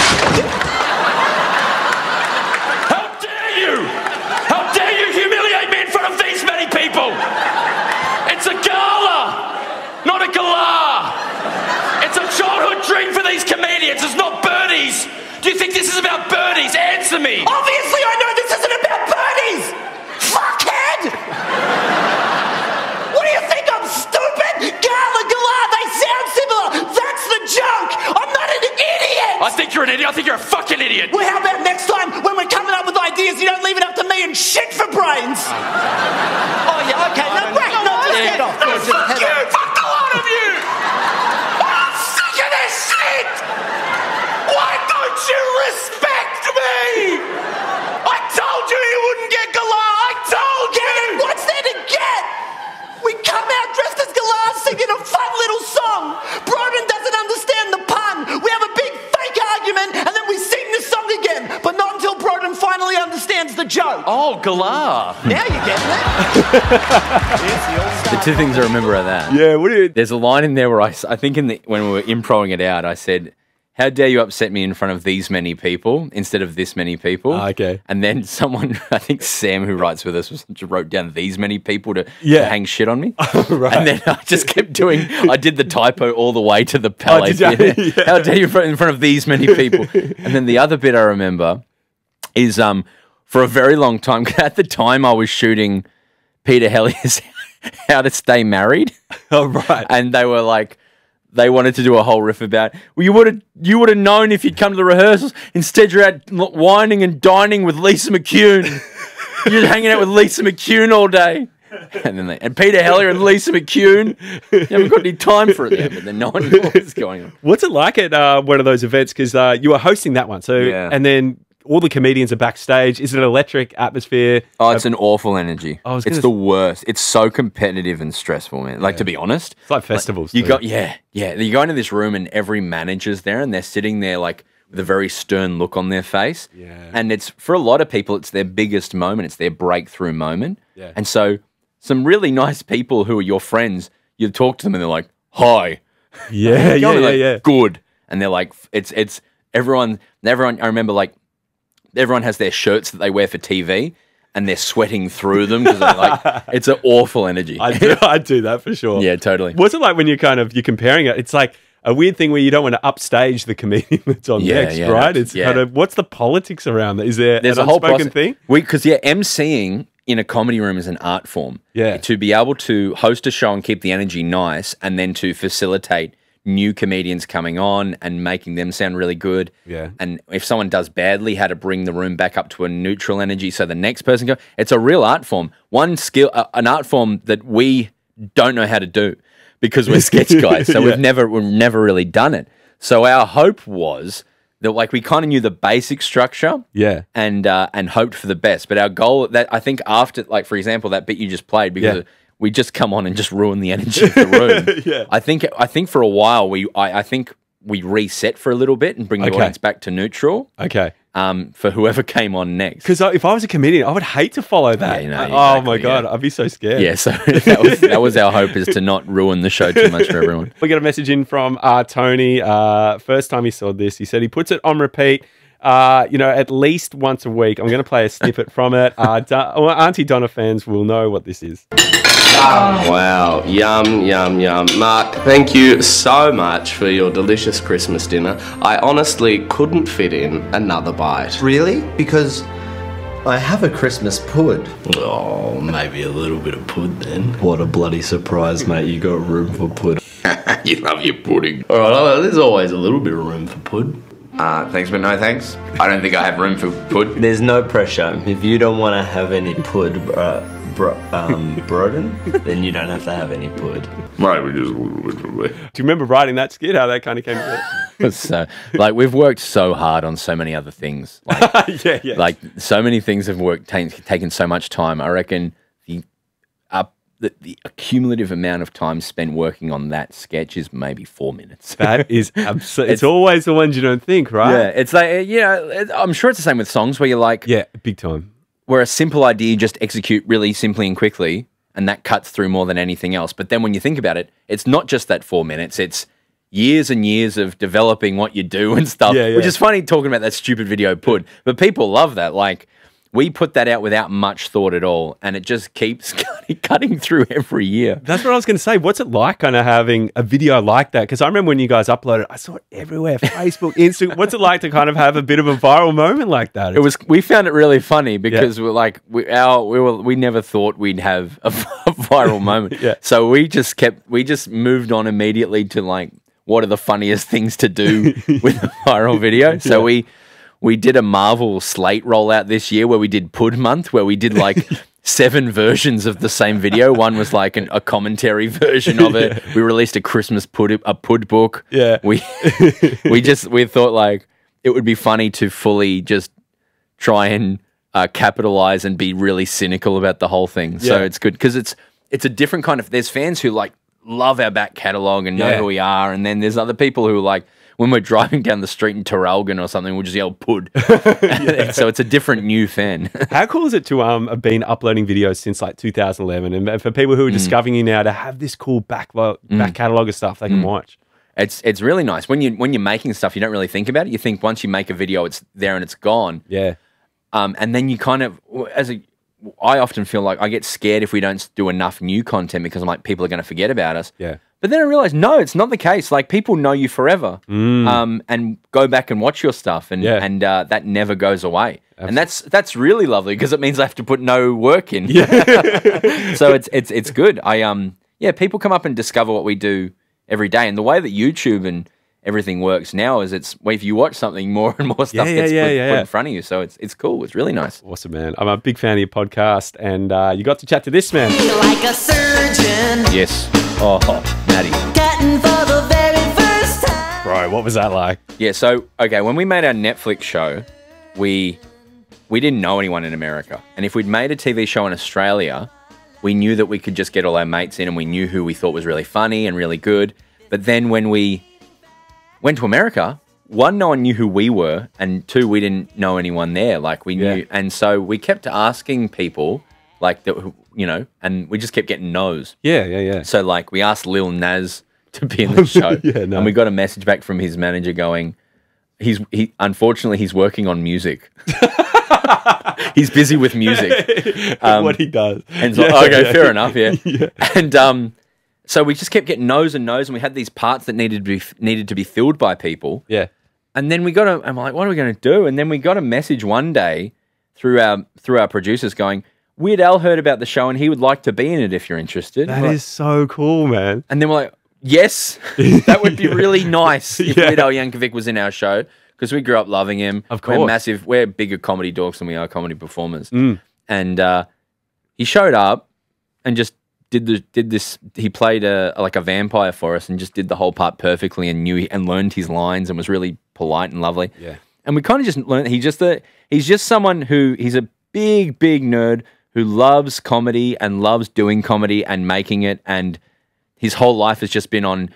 How dare you! How dare you humiliate me in front of these many people! It's a gala, not a gala. It's a childhood dream for these comedians. It's not birdies. Do you think this is about birdies? Answer me! Obviously I know this isn't about birdies! Fuckhead! What do you think, I'm stupid? Gala, gala, they sound similar! That's the joke! I'm not an idiot! I think you're an idiot, I think you're a fucking idiot! Well, how about next time when we're coming up with ideas, you don't leave it up to me and shit for brains! Oh yeah, okay, no, great, no, let's get off. No, fuck you! Fuck the lot of you! I'm sick of this shit! Why don't you respect me? I told you you wouldn't get Gala. I told you. What's there to get? We come out dressed as Gala singing a fun little song. Broden doesn't understand the pun. We have a big fake argument and then we sing the song again. But not until Broden finally understands the joke. Oh, Gala. Now you're getting it. The, the two things I remember are that. Yeah, what did? There's a line in there where I, I think in the, when we were improing it out, I said, how dare you upset me in front of these many people instead of this many people? Ah, okay. And then someone, I think Sam, who writes with us, was, wrote down these many people to, yeah. to hang shit on me. Oh, right. And then I just kept doing, I did the typo all the way to the Palais. Oh, yeah. Yeah. How dare you in front of these many people? And then the other bit I remember is um, for a very long time, at the time I was shooting Peter Hellier's How to Stay Married. Oh, right. And they were like, they wanted to do a whole riff about, well, you would have you would have known if you'd come to the rehearsals. Instead, you're out whining and dining with Lisa McCune. You're hanging out with Lisa McCune all day. And then they, and Peter Hellier and Lisa McCune. You haven't got any time for it there, but then no one knows what's going on. What's it like at uh, one of those events? Because uh, you were hosting that one. So, yeah. And then all the comedians are backstage. Is it an electric atmosphere? Oh, it's an awful energy. I was it's the worst. It's so competitive and stressful, man. Like, yeah. to be honest. It's like festivals. Like, you got, yeah, yeah. You go into this room and every manager's there and they're sitting there like with a very stern look on their face. Yeah. And it's, for a lot of people, it's their biggest moment. It's their breakthrough moment. Yeah. And so some really nice people who are your friends, you talk to them and they're like, hi. Yeah, yeah, yeah, like, yeah. Good. And they're like, it's, it's, everyone, everyone, I remember like, everyone has their shirts that they wear for T V and they're sweating through them because they're like, it's an awful energy. I do, I do that for sure. Yeah, totally. What's it like when you're kind of, you're comparing it? It's like a weird thing where you don't want to upstage the comedian that's on yeah, next, yeah, right? It's yeah. kind of, what's the politics around that? Is there There's an a whole unspoken thing? Because, yeah, emceeing in a comedy room is an art form. Yeah. To be able to host a show and keep the energy nice and then to facilitate new comedians coming on and making them sound really good. Yeah. And if someone does badly, how to bring the room back up to a neutral energy so the next person goes. It's a real art form. One skill, uh, an art form that we don't know how to do because we're sketch guys. So yeah. we've never, we've never really done it. So our hope was that like we kind of knew the basic structure. Yeah. And, uh, and hoped for the best. But our goal that I think after, like for example, that bit you just played because yeah. of, we just come on and just ruin the energy of the room. yeah. I think I think for a while we I, I think we reset for a little bit and bring the okay. audience back to neutral. Okay. Um, for whoever came on next. Because if I was a comedian, I would hate to follow that. Yeah, no, exactly, oh my god, yeah. I'd be so scared. Yeah. So that was, that was our hope, is to not ruin the show too much for everyone. We got a message in from uh, Tony. Uh, first time he saw this, he said he puts it on repeat. Uh, you know, at least once a week. I'm going to play a snippet from it. Uh, Don well, Aunty Donna fans will know what this is. Yum. Wow, yum, yum, yum. Mark, thank you so much for your delicious Christmas dinner. I honestly couldn't fit in another bite. Really? Because I have a Christmas pud. Oh, maybe a little bit of pud then. What a bloody surprise, mate. You got room for pud. You love your pudding. All right, there's always a little bit of room for pud. Uh, thanks, but no thanks. I don't think I have room for pud. There's no pressure. If you don't want to have any pud, uh, bro, um, Broden, then you don't have to have any pud. Right, we just... Do you remember writing that skit, how that kind of came to so, like, we've worked so hard on so many other things. Like, yeah, yeah. Like, so many things have worked, t- taken so much time. I reckon the, uh, the, the accumulative amount of time spent working on that sketch is maybe four minutes. That is absolutely... It's, it's always the ones you don't think, right? Yeah, it's like, you know, it, I'm sure it's the same with songs where you're like... Yeah, big time. Where a simple idea you just execute really simply and quickly, and that cuts through more than anything else. But then when you think about it, it's not just that four minutes. It's years and years of developing what you do and stuff, yeah, yeah. Which is funny talking about that stupid video pud. But people love that. Like, we put that out without much thought at all, and it just keeps cutting through every year. That's what I was going to say. What's it like kind of having a video like that? Because I remember when you guys uploaded, I saw it everywhere, Facebook, Instagram. What's it like to kind of have a bit of a viral moment like that? It's, it was. We found it really funny because yeah. we're like, we, our, we, were, we never thought we'd have a, a viral moment. yeah. So we just kept, we just moved on immediately to like, what are the funniest things to do with a viral video? So yeah. we... We did a Marvel slate rollout this year where we did Pud Month, where we did like seven versions of the same video. One was like an, a commentary version of it. Yeah. We released a Christmas Pud, a Pud book. Yeah. We, we just, we thought like it would be funny to fully just try and uh, capitalize and be really cynical about the whole thing. So yeah. it's good because it's, it's a different kind of, there's fans who like love our back catalog and know yeah. who we are. And then there's other people who like, when we're driving down the street in Terralgan or something, we'll just yell "pud." yeah. So it's a different new fan. How cool is it to um have been uploading videos since like two thousand eleven, and for people who are mm. discovering you now to have this cool back lo- mm. back catalog of stuff they mm. can watch? It's it's really nice when you when you're making stuff. You don't really think about it. You think once you make a video, it's there and it's gone. Yeah. Um, and then you kind of as a, I often feel like I get scared if we don't do enough new content because I'm like people are going to forget about us. Yeah. But then I realized, no, it's not the case. Like, people know you forever mm. um, and go back and watch your stuff, and yeah. and uh, that never goes away. Absolutely. And that's that's really lovely because it means I have to put no work in. Yeah. So it's it's it's good. I um yeah, people come up and discover what we do every day. And the way that YouTube and everything works now is it's well, if you watch something, more and more stuff yeah, yeah, gets yeah, put, yeah, put yeah. in front of you. So it's it's cool. It's really nice. Awesome, man. I'm a big fan of your podcast, and uh, you got to chat to this man. Like a surgeon. Yes. Oh, Matty. Cutting for the very first time. Bro, what was that like? Yeah, so, okay, when we made our Netflix show, we we didn't know anyone in America. And if we'd made a T V show in Australia, we knew that we could just get all our mates in, and we knew who we thought was really funny and really good. But then when we went to America, one, no one knew who we were, and two, we didn't know anyone there. Like, we knew. Yeah. And so we kept asking people, like, the, you know, and we just kept getting no's. Yeah, yeah, yeah. So, like, we asked Lil Nas to be in the show. yeah, no. And we got a message back from his manager going, he's he unfortunately, he's working on music. He's busy with music. Um, what he does. And it's yeah, like, okay, yeah. fair enough, yeah. yeah. And um, so we just kept getting no's and no's, and we had these parts that needed to be, needed to be filled by people. Yeah. And then we got a, I'm like, what are we going to do? And then we got a message one day through our through our producers going, Weird Al heard about the show and he would like to be in it if you're interested. That like, is so cool, man. And then we're like, yes, that would be yeah. really nice if yeah. Weird Al Yankovic was in our show because we grew up loving him. Of course. We're massive. We're bigger comedy dorks than we are comedy performers. Mm. And uh, he showed up and just did the did this. He played a, like a vampire for us and just did the whole part perfectly and knew and learned his lines and was really polite and lovely. Yeah. And we kind of just learned he just uh, he's just someone who he's a big, big nerd who loves comedy and loves doing comedy and making it, and his whole life has just been on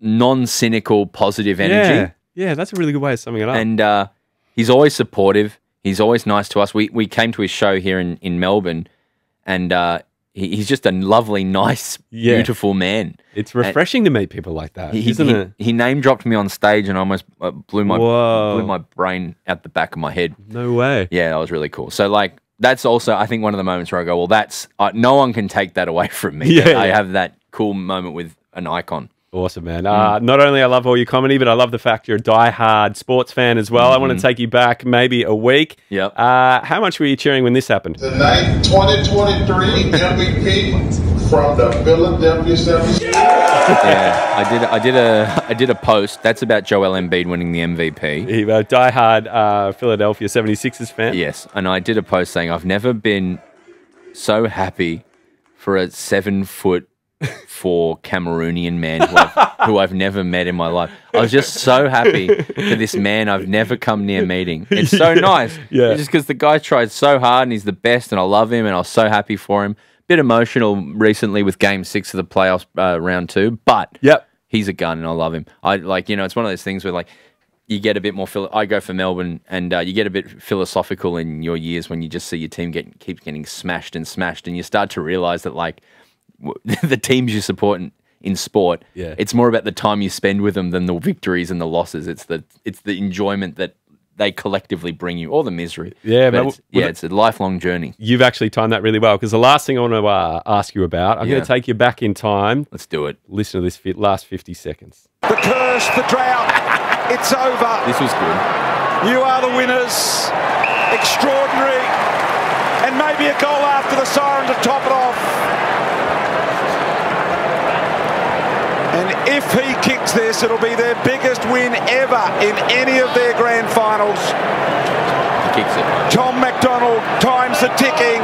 non-cynical, positive energy. Yeah, yeah, that's a really good way of summing it up. And uh, he's always supportive. He's always nice to us. We we came to his show here in, in Melbourne, and uh, he, he's just a lovely, nice, yeah. beautiful man. It's refreshing and to meet people like that, he, isn't he, it? He name-dropped me on stage and I almost blew my, blew my brain out the back of my head. No way. Yeah, that was really cool. So, like, that's also, I think, one of the moments where I go, well, that's, uh, no one can take that away from me. Yeah, I yeah. have that cool moment with an icon. Awesome, man. Uh, mm. Not only I love all your comedy, but I love the fact you're a diehard sports fan as well. Mm-hmm. I want to take you back maybe a week. Yep. Uh, how much were you cheering when this happened? The ninth twenty twenty-three M V P from the Philadelphia seventy-sixers. Yeah, I did. I did a. I did a post. That's about Joel Embiid winning the M V P. You're a diehard uh, Philadelphia seventy-sixers fan. Yes, and I did a post saying I've never been so happy for a seven foot for Cameroonian man who I've, who I've never met in my life. I was just so happy for this man I've never come near meeting. It's so yeah. nice. Yeah. It's just because the guy tried so hard and he's the best and I love him and I was so happy for him. Bit emotional recently with game six of the playoffs, uh, round two, but yep. he's a gun and I love him. I like, you know, it's one of those things where like you get a bit more, I go for Melbourne and uh, you get a bit philosophical in your years when you just see your team get, keep getting smashed and smashed and you start to realize that like, the teams you support in, in sport, yeah. it's more about the time you spend with them than the victories and the losses. It's the it's the enjoyment that they collectively bring you, or the misery. Yeah, but man, it's, yeah, it, it's a lifelong journey. You've actually timed that really well, because the last thing I want to uh, ask you about, I'm yeah. going to take you back in time. Let's do it. Listen to this fi last fifty seconds. The curse, the drought, it's over. This was good. You are the winners. Extraordinary. And maybe a goal after the siren to top it off. And if he kicks this, it'll be their biggest win ever in any of their grand finals. He kicks it. Tom MacDonald times the ticking.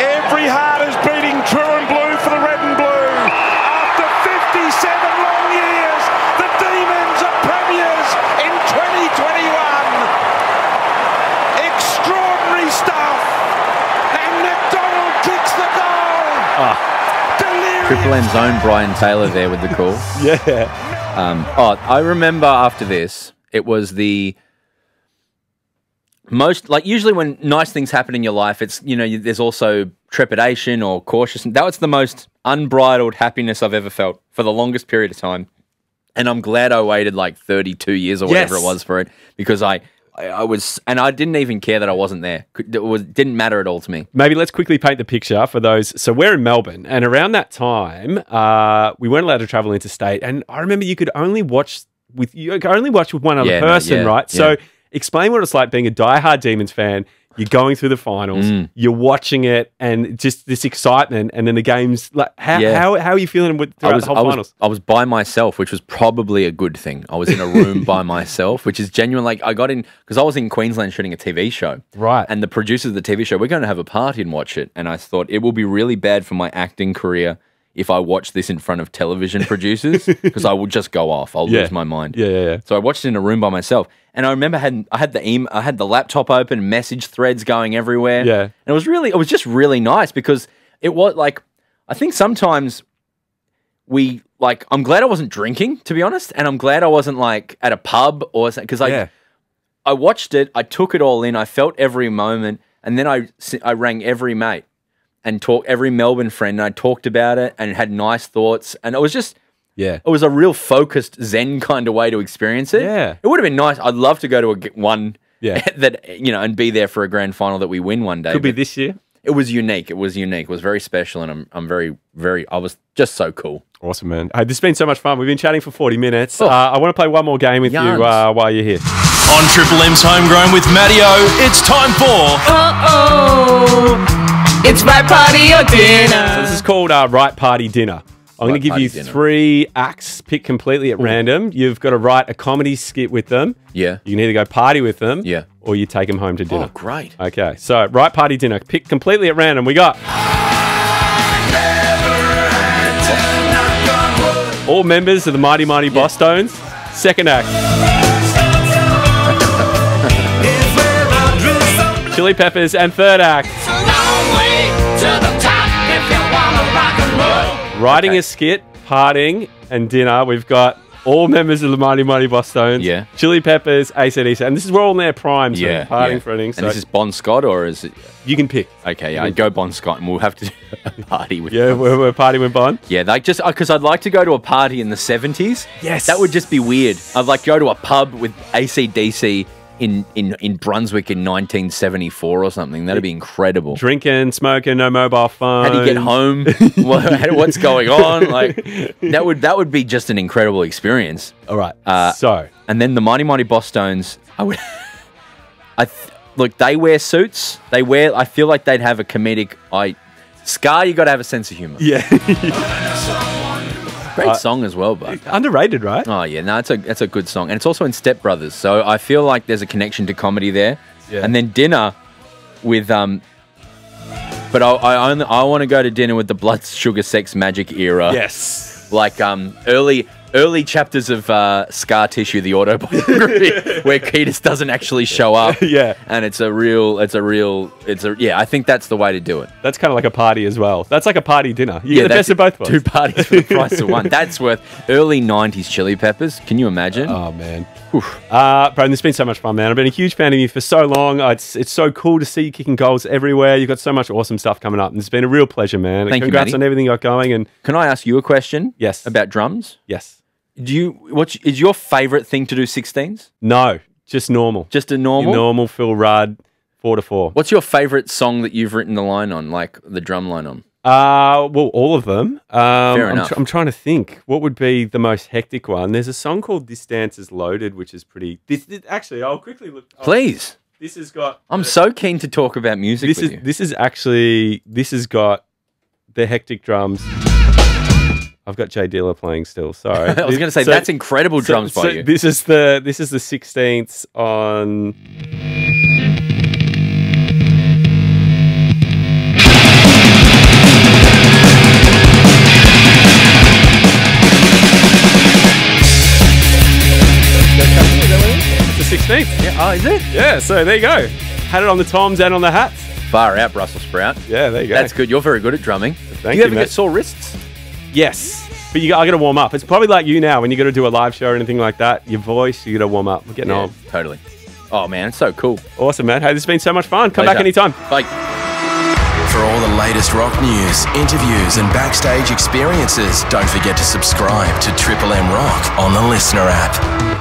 Every heart is beating true and blue for the red and blue. After fifty-seven long years, the Demons are premiers in twenty twenty-one. Extraordinary stuff. And MacDonald kicks the goal. Oh. Triple M's own Brian Taylor there with the call. yeah. Um, oh, I remember after this, it was the most, like usually when nice things happen in your life, it's, you know, you, there's also trepidation or cautiousness. That was the most unbridled happiness I've ever felt for the longest period of time. And I'm glad I waited like thirty-two years or whatever yes. it was for it, because I... I was, and I didn't even care that I wasn't there. It was, didn't matter at all to me. Maybe let's quickly paint the picture for those. So we're in Melbourne, and around that time, uh, we weren't allowed to travel interstate. And I remember you could only watch with you could only watch with one other yeah, person, no, yeah, right? Yeah. So explain what it's like being a diehard Demons fan. You're going through the finals, mm. you're watching it, and just this excitement, and then the game's like, how yeah. how, how are you feeling with throughout was, the whole I finals? Was, I was by myself, which was probably a good thing. I was in a room by myself, which is genuine. Like I got in because I was in Queensland shooting a T V show, right? And the producers of the T V show, we're going to have a party and watch it. And I thought it will be really bad for my acting career if I watch this in front of television producers, because I will just go off. I'll yeah. lose my mind. Yeah, yeah, yeah. So I watched it in a room by myself. And I remember I had, I had the email, I had the laptop open, message threads going everywhere. Yeah. And it was really, it was just really nice, because it was like, I think sometimes we like, I'm glad I wasn't drinking, to be honest. And I'm glad I wasn't like at a pub or something, because I, yeah. I watched it, I took it all in, I felt every moment. And then I, I rang every mate and talk every Melbourne friend. And I talked about it and had nice thoughts. And it was just, yeah, it was a real focused Zen kind of way to experience it. Yeah, it would have been nice. I'd love to go to a, one yeah. that, you know, and be there for a grand final that we win one day. Could be this year. It was unique. It was unique. It was very special, and I'm I'm very very. I was just so cool. Awesome, man. Hey, this has been so much fun. We've been chatting for forty minutes. Oh. Uh, I want to play one more game with Yarns. you uh, while you're here. On Triple M's Homegrown with Matty O, it's time for. Uh oh, it's my party or dinner. So this is called uh, Right Party Dinner. I'm going to give you three acts, picked completely at random. You've got to write a comedy skit with them. Yeah. You can either go party with them. Yeah. Or you take them home to dinner. Oh, great. Okay. So, write party dinner, picked completely at random. We got... all members of the Mighty Mighty yeah. Boss Stones. Second act. Chili Peppers. And third act. Writing okay. a skit, partying, and dinner. We've got all members of the Mighty Mighty Boss Stones, yeah. Chili Peppers, A C D C, and this is we're all in their prime, so yeah, partying yeah. for anything. So. And this is Bon Scott, or is it? You can pick. Okay, yeah, I'd go Bon Scott, and we'll have to do a party with. Yeah, we're, we're partying with Bon. Yeah, like just because I'd like to go to a party in the seventies. Yes, that would just be weird. I'd like go to a pub with A C D C. in, in, in Brunswick in nineteen seventy-four or something. That'd be incredible. Drinking, smoking, no mobile phone. How do you get home? What's going on? Like, that would that would be just an incredible experience. All right. Uh, so. And then the Mighty Mighty Boss Stones, I would... I th Look, they wear suits. They wear... I feel like they'd have a comedic... I Scar, you got to have a sense of humor. Yeah. Great uh, song as well, but underrated, right? Oh yeah, no, it's a it's a good song, and it's also in Step Brothers, so I feel like there's a connection to comedy there. Yeah. And then dinner with um, but I I, only, I want to go to dinner with the Blood Sugar Sex Magic era. Yes, like um early early chapters of uh, Scar Tissue, the autobiography, where Ketis doesn't actually show up. Yeah, and it's a real it's a real it's a yeah. I think that's the way to do it. That's kind of like a party as well. That's like a party dinner. You yeah, get the best of both worlds. Two parties for the price of one. That's worth early nineties Chili Peppers. Can you imagine? Oh, man. Uh, Broden, it's been so much fun, man. I've been a huge fan of you for so long. It's, it's so cool to see you kicking goals everywhere. You've got so much awesome stuff coming up. And it's been a real pleasure, man. Thank Congrats you, Matty. on everything you've got going. And can I ask you a question? Yes. About drums? Yes. Do you, what, is your favourite thing to do sixteens? No, just normal. Just a normal? Your normal Phil Rudd. Four to four. What's your favourite song that you've written the line on, like the drum line on? Uh, well, all of them. Um, Fair enough. I'm, tr I'm trying to think. What would be the most hectic one? There's a song called "This Dance Is Loaded," which is pretty... This, this Actually, I'll quickly look... I'll, Please. This has got... I'm uh, so keen to talk about music this with is, you. This is actually... This has got the hectic drums... I've got Jay Dilla playing still. Sorry, I was going to say so, that's incredible drums so, by so you. This is the this is the sixteenth on. The sixteenth. Yeah. Oh, is it? Yeah. So there you go. Had it on the toms and on the hats. Far out, Brussels sprout. Yeah, there you go. That's good. You're very good at drumming. Thank Do you, you ever mate. get sore wrists? Yes, but you got to warm up. It's probably like you now when you got to do a live show or anything like that. Your voice, you got to warm up. We're getting yeah, old. Totally. Oh man, it's so cool. Awesome, man. Hey, this has been so much fun. Come Pleasure. back anytime. Bye. For all the latest rock news, interviews, and backstage experiences, don't forget to subscribe to Triple M Rock on the LiSTNR app.